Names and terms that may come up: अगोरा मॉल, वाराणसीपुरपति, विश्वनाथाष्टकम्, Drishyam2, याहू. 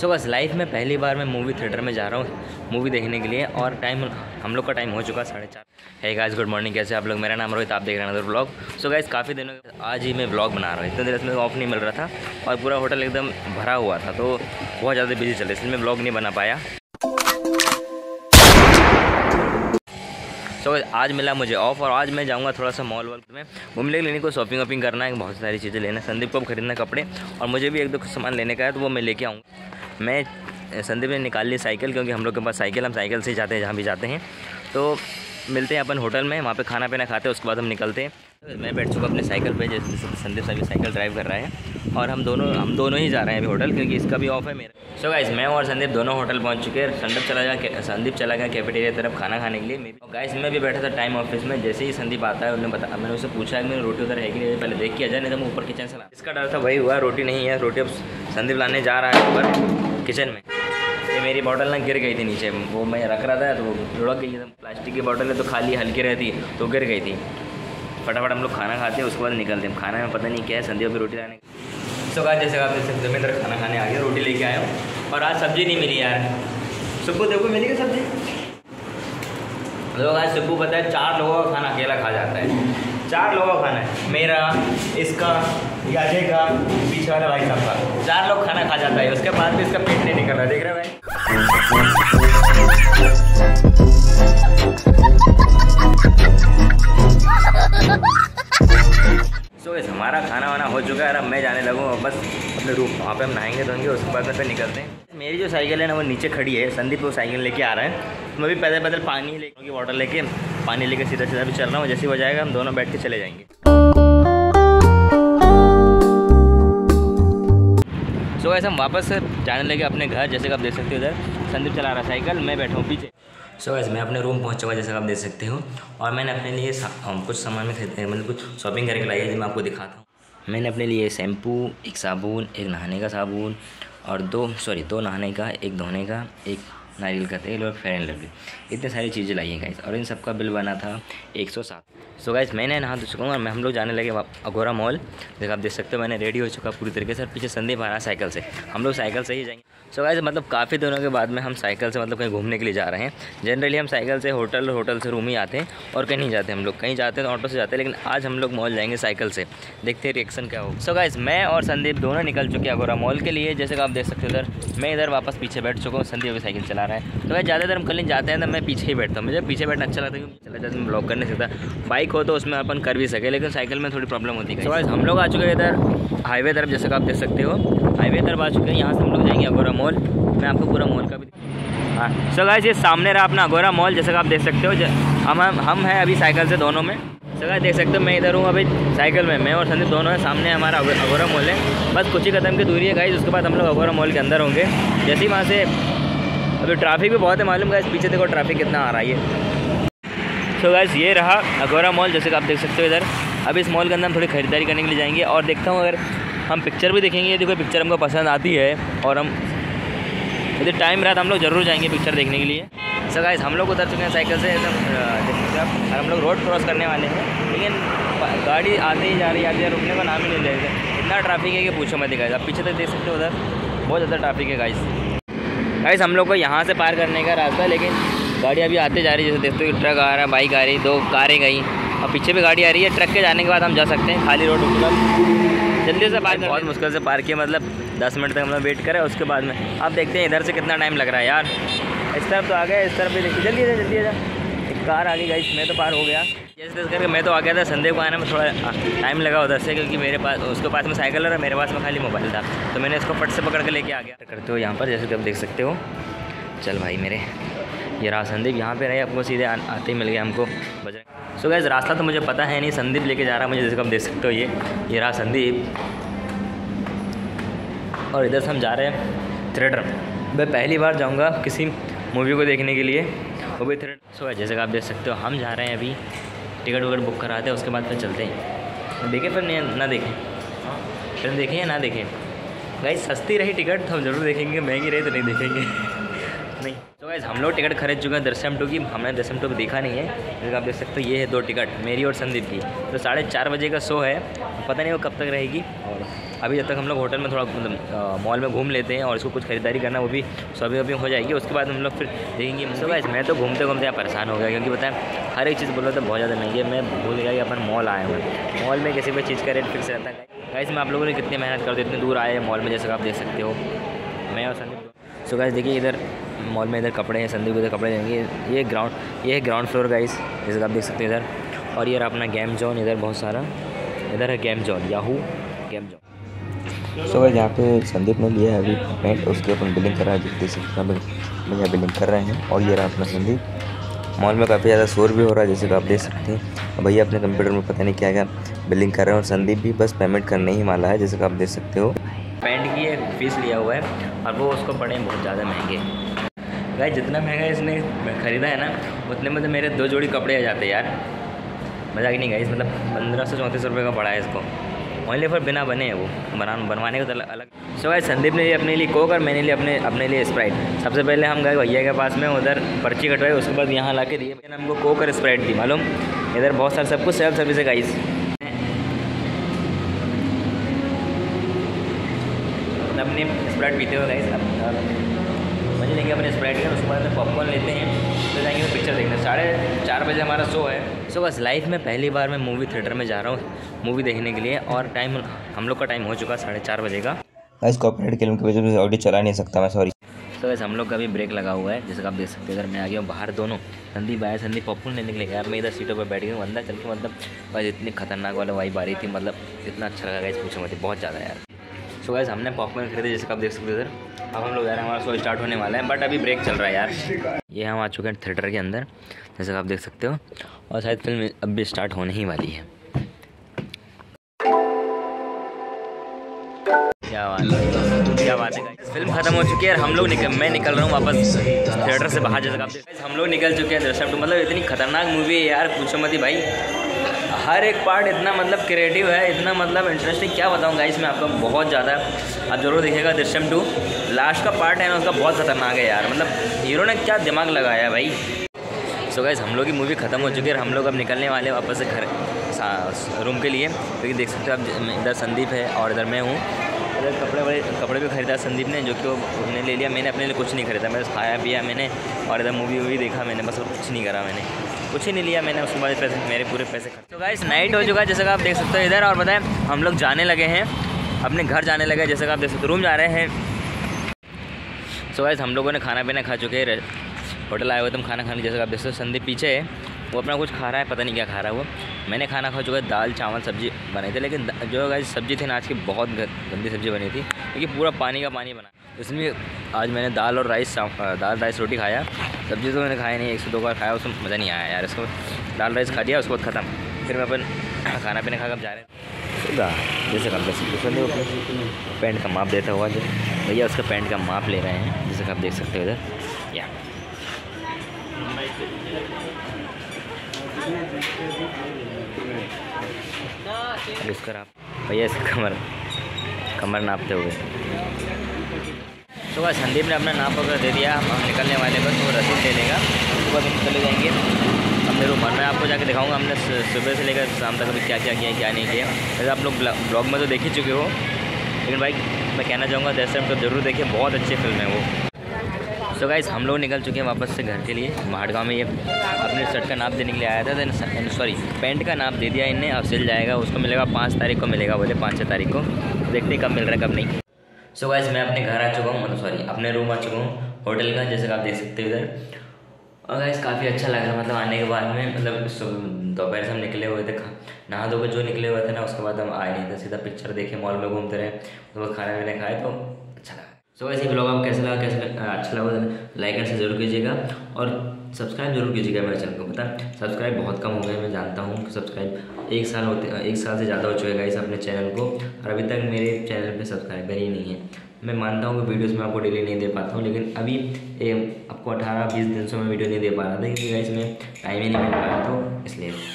सो बस लाइफ में पहली बार मैं मूवी थिएटर में जा रहा हूँ मूवी देखने के लिए, और टाइम हम लोग का टाइम हो चुका 4:30। हे गाइस, गुड मॉर्निंग, कैसे आप लोग? मेरा नाम रोहित, आप देख रहे हैं ब्लॉग। सो गाइस, काफ़ी दिनों आज ही मैं ब्लॉग बना रहा हूँ, इतने देर इसमें ऑफ नहीं मिल रहा था और पूरा होटल एकदम भरा हुआ था, तो बहुत ज़्यादा बिजी चले, इसलिए मैं ब्लॉग नहीं बना पाया। तो आज मिला मुझे ऑफ और आज मैं जाऊंगा थोड़ा सा मॉल वॉल में घूमने के लिए, लेने को शॉपिंग वॉपिंग करना है, बहुत सारी चीज़ें लेना, संदीप को खरीदना कपड़े और मुझे भी एक दो सामान लेने का है, तो वो मैं लेके आऊँगा। मैं संदीप ने निकाल ली साइकिल, क्योंकि हम लोग के पास साइकिल, हम साइकिल से जाते हैं जहाँ भी जाते हैं। तो मिलते हैं अपन होटल में, वहाँ पर खाना पीना खाते हैं, उसके बाद हम निकलते हैं। मैं बैठ चुका अपने साइकिल पर, जैसे संदीप साहब साइकिल ड्राइव कर रहा है और हम दोनों ही जा रहे हैं अभी होटल, क्योंकि इसका भी ऑफ है मेरा। सो गाइस, मैं और संदीप दोनों होटल पहुँच चुके हैं। संदीप चला गया कैफेटेरिया तरफ खाना खाने के लिए। मेरे गाइस, मैं भी बैठा था टाइम ऑफिस में, जैसे ही संदीप आता है मैंने उससे पूछा कि मेरी रोटी उधर है कि नहीं, पहले देख के जाए, नहीं तो मैं ऊपर किचन से ला। इसका डर था, वही हुआ, रोटी नहीं है। रोटी अब संदीप लाने जा रहा है ऊपर किचन में। ये मेरी बॉटल ना गिर गई थी नीचे, वो मैं रख रहा था तो वो लुढ़क गई थी। प्लास्टिक की बॉटल है तो खाली हल्की रहती, तो गिर गई थी। फटाफट हम लोग खाना खाते हैं, उसके बाद निकलते हैं। खाना में पता नहीं क्या है, संदीप की रोटी लाने। सो गाइस, जैसे आप जैसे मैं इधर खाना खाने आ गया, रोटी लेके आया हूँ और आज सब्ज़ी नहीं मिली यार। सुबह देखो मिली क्या सब्ज़ी? लोग आज सुबह पता है 4 लोगों का खाना अकेला खा जाता है। 4 लोगों का खाना है, मेरा, इसका, अजय का, पीछे वाला भाई साहब का, 4 लोग खाना खा जाता है। उसके बाद भी इसका पेट नहीं निकल रहा, देख रहे हैं भाई। सो गाइस, हमारा खाना वाना हो चुका है, अब मैं जाने लगूँ और बस अपने रूम वहाँ पे हम नहाएंगे धोएंगे, उसके बाद फिर निकलते हैं। मेरी जो साइकिल है ना, वो नीचे खड़ी है, संदीप वो साइकिल लेके आ रहा है, तो मैं भी पैदल पानी लेके, वाटर लेके, पानी लेके सीधा सीधा भी चल रहा हूँ। जैसे हो जाएगा हम दोनों बैठ के चले जाएंगे। तो ऐसे हम वापस जाने लगे अपने घर। जैसे कि आप देख सकते हो, उधर संदीप चला रहा साइकिल, मैं बैठा हूँ पीछे। सो ऐसे मैं अपने रूम पहुँच चुका, जैसे कि आप देख सकते हो, और मैंने अपने लिए कुछ सामान खरीदे, मतलब कुछ शॉपिंग करके लाई है, जो मैं आपको दिखाता हूँ। मैंने अपने लिए शैम्पू, एक साबुन, एक नहाने का साबुन और दो नहाने का, एक धोने का, एक नारियल का तेल और फेयर एंड लवली, इतनी सारी चीज़ें लाई हैं गाइस, और इन सब का बिल बना था 107। सो गाइस, मैंने नहा धो चुका हूँ और हम लोग जाने लगे अगोरा मॉल। जैसे आप देख सकते हो, मैंने रेडी हो चुका पूरी तरीके से, पीछे संदीप आ रहा है साइकिल से, हम लोग साइकिल से ही जाएंगे। सो गाइस, मतलब काफ़ी दिनों के बाद में हम साइकिल से मतलब कहीं घूमने के लिए जा रहे हैं। जनरली हम साइकिल से होटल से रूम ही आते हैं और कहीं नहीं जाते, हम लोग कहीं जाते हैं तो ऑटो से जाते हैं, लेकिन आज हम लोग मॉल जाएंगे साइकिल से, देखते हैं रिएक्शन क्या होगा। सो गाइस, मैं और संदीप दोनों निकल चुके हैं अगोरा मॉल के लिए। जैसे कि आप देख सकते हो, इधर मैं इधर वापस पीछे बैठ चुका हूँ, संदीप भी साइकिल चला रहा है। तो मैं ज़्यादातर हम कहीं जाते हैं तो मैं पीछे ही बैठता हूँ, मुझे पीछे बैठना अच्छा लगता है, क्योंकि चला जाता है, ब्लॉक कर नहीं सकता। बाइक हो तो उसमें अपन कर भी सके, लेकिन साइकिल में थोड़ी प्रॉब्लम होती है। तो हम लोग आ चुके हैं इधर हाईवे तरफ, जैसे कि आप देख सकते हो हाईवे तरफ आ चुके हैं। यहाँ से हम लोग जाएंगे अगोरा मॉल, मैं आपको पूरा मॉल का भी। हाँ सो गाइस, ये सामने रहा अपना अगोरा मॉल, जैसे कि आप देख सकते हो। हम हैं अभी साइकिल से दोनों में, सो देख सकते हो, मैं इधर हूँ अभी साइकिल में, मैं और संदीप दोनों हैं। सामने हमारा अगोरा मॉल है, बस कुछ ही कदम की दूरी है गाइस, उसके बाद हम लोग अगोरा मॉल के अंदर होंगे। जैसे ही वहाँ से, अभी ट्रैफिक भी बहुत है मालूम गाइस, पीछे देखो ट्रैफिक कितना आ रहा है। सो गाइस, ये रहा अगोरा मॉल, जैसे कि आप देख सकते हो इधर। अब इस मॉल के अंदर हम थोड़ी खरीदारी करने के लिए जाएंगे और देखता हूँ, अगर हम पिक्चर भी देखेंगे, यदि कोई पिक्चर हमको पसंद आती है और हम यदि टाइम रहा तो हम लोग ज़रूर जाएंगे पिक्चर देखने के लिए। सो गाइस, हम लोग उतर चुके हैं साइकिल से एकदम, हम लोग रोड क्रॉस करने वाले हैं, लेकिन गाड़ी आती ही जा रही है, रुकने का नाम ही नहीं ले रही। इतना ट्रैफिक है कि पूछो मत गाइस, आप पीछे तक देख सकते हो उधर बहुत ज़्यादा ट्रैफिक है गाइस। हम लोग को यहाँ से पार करने का रास्ता है, लेकिन गाड़ी अभी आते जा रही है, जैसे देखते हो ट्रक आ रहा है, बाइक आ रही, 2 कारें गई और पीछे भी गाड़ी आ रही है। ट्रक के जाने के बाद हम जा सकते हैं खाली रोड, मतलब जल्दी से पार, बहुत मुश्किल से पार किया, मतलब 10 मिनट तक हम लोग वेट करें। उसके बाद में आप देखते हैं इधर से कितना टाइम लग रहा है यार। इस तरफ तो आ गया, इस तरफ भी देखिए, जल्दी आ जा, एक कार आ गई गाइस, मैं तो पार हो गया। जैसे करके मैं तो आ गया था, संदीप को आने में थोड़ा टाइम लगा उधर से, क्योंकि मेरे पास उसके पास में साइकिल और मेरे पास में खाली मोबाइल था, तो मैंने इसको फट से पकड़ के लेके आ गया। करते हो यहाँ पर, जैसे कि आप देख सकते हो, चल भाई मेरे, ये रहा संदीप, यहाँ पे रहे, आपको सीधे आते ही मिल गया हमको बजरंग। सो गाइस, रास्ता तो मुझे पता है नहीं, संदीप लेके जा रहा है मुझे, जैसे कि आप देख सकते हो। ये रहा संदीप, और इधर से हम जा रहे हैं थिएटर। मैं पहली बार जाऊँगा किसी मूवी को देखने के लिए, वो भी थिएटर। सो जैसे कि आप देख सकते हो, हम जा रहे हैं, अभी टिकट वगैरह बुक कराते हैं, उसके बाद फिर चलते हैं। देखें फिर ना देखें, फिर देखें या ना देखें गाइस, सस्ती रही टिकट तो हम ज़रूर देखेंगे, महंगी रही तो नहीं देखेंगे। नहीं तो गाइस, हम लोग टिकट खरीद चुके हैं दृश्यम 2 की, हमने दृश्यम 2 देखा नहीं है, जैसे आप देख सकते हो। ये है 2 टिकट, मेरी और संदीप की, तो 4:30 बजे का शो है, पता नहीं वो कब तक रहेगी। और अभी जब तक हम लोग होटल में थोड़ा मतलब मॉल में घूम लेते हैं और इसको कुछ खरीदारी करना वो भी शॉपिंग वॉपिंग हो जाएगी। उसके बाद हम लोग फिर देखेंगे। मतलब मैं तो घूमते घूमते यहाँ परेशान हो गया क्योंकि बताएं हर एक चीज़ बोल रहा था बहुत ज़्यादा महंगी। मैं भूल गया कि अपन मॉल आए हुए, मॉल में किसी भी चीज़ का रेट फिक्स रहता है। गाइस मैं आप लोगों ने कितनी मेहनत कर दी, इतनी दूर आए मॉल में, जैसे आप देख सकते हो मैं और संदीप। सो गाइस देखिए इधर मॉल में इधर कपड़े हैं, संदीप इधर कपड़े लेंगे। ये ग्राउंड फ्लोर गाइस जैसे आप देख सकते हो इधर। और ये अपना गेम जोन, इधर बहुत सारा इधर है game zone, याहू game zone. So भाई यहाँ पे संदीप ने लिया है अभी पेंट, उसके अपन बिलिंग कर रहा है। जितने सकते हम यहाँ बिलिंग कर रहे हैं। और ये रहा अपना संदीप। मॉल में काफ़ी ज़्यादा शोर भी हो रहा है जैसे कि आप देख सकते हैं। भैया अपने कंप्यूटर में पता नहीं क्या क्या बिलिंग कर रहे हैं और संदीप भी बस पेमेंट करने ही वाला है जैसे कि आप देख सकते हो। पेंट की एक फीस लिया हुआ है और वो उसको पड़े हैं बहुत ज़्यादा महंगे। भाई जितना महंगा इसने ख़रीदा है ना उतने में तो मेरे दो जोड़ी कपड़े आ जाते यार, मज़ा नहीं गई। मतलब 1534 रुपये का पड़ा है इसको, ओनली फॉर बिना बने हैं वो बनवाने का अलग। सो भाई संदीप ने लिए अपने लिए कोक और मैंने लिए अपने लिए स्प्राइट। सबसे पहले हम गए भैया के पास में, उधर पर्ची कटवाई, उसके बाद यहाँ ला के दिए मैंने हमको कोक और स्प्राइट दी। मालूम इधर बहुत सारा सब कुछ सेल्फ सर्विस है गाइस। अपने स्प्राइट पीते हुए गाइस मजे लेंगे अपने स्प्राइट का। उसके बाद पॉपकॉर्न लेते हैं तो जाएंगे पिक्चर देखने। 4:30 बजे हमारा शो है। सो बस लाइफ में पहली बार मैं मूवी थिएटर में जा रहा हूँ मूवी देखने के लिए। और टाइम हम लोग का टाइम हो चुका 4:30 बजे का। गाइस कॉपीराइट क्लेम की वजह से ऑडियो चला नहीं सकता मैं, सॉरी। सो बस हम लोग का भी ब्रेक लगा हुआ है जैसे आप देख सकते हो। इधर मैं आ गया हूँ बाहर, दोनों संदीप आया, संदीप पॉपकॉर्न लेने के लिए यार। मैं इधर सीटों पर बैठ गया हूँ अंदर चल के। मतलब बस इतनी खतरनाक वाला वाइब आ रही थी, मतलब इतना अच्छा लगा गाइस पूछो मत, बहुत ज़्यादा यार। सो गाइस हमने पॉपकॉर्न खरीदे जैसे आप देख सकते हो इधर। अब हम लोग जा रहे हैं, हमारा शो स्टार्ट होने वाला है बट अभी ब्रेक चल रहा है यार। ये हम आ चुके हैं थिएटर के अंदर जैसे आप देख सकते हो और शायद फिल्म अब भी स्टार्ट होने ही वाली है। क्या बात है फिल्म खत्म हो चुकी है और हम लोग मैं निकल रहा हूँ वापस थिएटर से बाहर जैसे आप देख सकते हो। हम लोग निकल चुके हैं दृश्यम 2। मतलब इतनी खतरनाक मूवी है यार पूछो मत भाई। हर एक पार्ट इतना मतलब क्रिएटिव है, इतना मतलब इंटरेस्टिंग, क्या बताऊँ गाइस मैं आपको, बहुत ज़्यादा। आप जरूर देखिएगा दृश्यम 2। लास्ट का पार्ट है ना उसका बहुत खतरनाक है यार, मतलब हीरो ने क्या दिमाग लगाया भाई। सो गाइस हम लोग की मूवी ख़त्म हो चुकी है और हम लोग अब निकलने वाले वापस से घर रूम के लिए। क्योंकि देख सकते हो आप इधर संदीप है और इधर मैं हूँ। इधर कपड़े भी ख़रीदा संदीप ने, जो कि उन्होंने ले लिया। मैंने अपने लिए कुछ नहीं खरीदा, मैंने खाया पिया मैंने और इधर मूवी वूवी देखा मैंने, बस कुछ नहीं करा मैंने, कुछ ही नहीं लिया मैंने। उसके बाद पैसे मेरे पूरे पैसे खर्च। तो गाइस नाइट हो चुका है जैसे कि आप देख सकते हो इधर। और बताएं हम लोग जाने लगे हैं, अपने घर जाने लगे जैसे कि आप देख सकते हो, रूम जा रहे हैं। सो गाइस हम लोगों ने खाना पीना खा चुके हैं, होटल आए हुए तुम खाना खाने जैसे आप देख सकते हो। संदीप पीछे है, वो अपना कुछ खा रहा है, पता नहीं क्या खा रहा है वो। मैंने खाना खा चुका है, दाल चावल सब्जी बनाई थी। लेकिन जो गाइस सब्जी थी ना आज की बहुत गंदी सब्जी बनी थी क्योंकि पूरा पानी का पानी बना। इसमें आज मैंने दाल राइस रोटी खाया, सब्जी तो मैंने खाया नहीं। 102 बार खाया, उसमें मज़ा नहीं आया यार। इसको दाल राइस खा दिया, उसके बाद ख़त्म। फिर मैं अपन खाना पीना खा कर जा रहे हैं जैसे आप देख सकते हो। पैंट का माप देता हुआ जो भैया उसका पैंट का माप ले रहे हैं जैसे आप देख सकते हो इधर। या इसका भैया इसका कमर नापते हुए। तो बस संदीप ने अपना नाप वगैरह दे दिया, हम निकलने वाले बस वो रसीद ले लेगा। सुबह भी निकले जाएंगे अपने रूम पर। मैं आपको जाके दिखाऊंगा हमने सुबह से लेकर शाम तक अभी क्या क्या किया क्या नहीं किया। वैसे आप लोग ब्लॉग में तो देख ही चुके हो, लेकिन भाई मैं कहना चाहूँगा दृश्यम 2 तो ज़रूर देखिए, बहुत अच्छी फिल्म है वो। सो गाइस हम लोग निकल चुके हैं वापस से घर के लिए। महाड़गाँव में ये अपने शर्ट का नाप देने के लिए आया था, सॉरी पैंट का नाप दे दिया इनने। अब सिल जाएगा, उसको मिलेगा 5 तारीख को मिलेगा, बोले 5-6 तारीख को। देखते कब मिल रहा है कब नहीं। सो गाइस मैं अपने घर आ चुका हूँ, मतलब सॉरी अपने रूम आ चुका हूँ होटल का जैसे आप देख सकते हो इधर। और गाइस काफ़ी अच्छा लग रहा है मतलब आने के बाद में। मतलब दोपहर से हम निकले हुए थे, नहा धो के जो निकले हुए थे ना, उसके बाद हम आए नहीं थे, सीधा पिक्चर देखे मॉल में घूमते रहे, उसके बाद खाना पीना खाए, तो अच्छा लगा। सो गाइस ये ब्लॉग आपको कैसा लगा अच्छा लगा लाइक एंड जरूर कीजिएगा और सब्सक्राइब जरूर कीजिएगा मेरे चैनल को। पता सब्सक्राइब बहुत कम हो गए, मैं जानता हूँ। सब्सक्राइब एक साल से ज़्यादा हो चुका है इस अपने चैनल को और अभी तक मेरे चैनल पे सब्सक्राइबर ही नहीं है। मैं मानता हूँ कि वीडियोस में आपको डेली नहीं दे पाता हूँ, लेकिन अभी आपको 18-20 दिन से मैं वीडियो नहीं दे पा रहा था क्योंकि इसमें टाइम ही नहीं मिल पाया, तो इसलिए।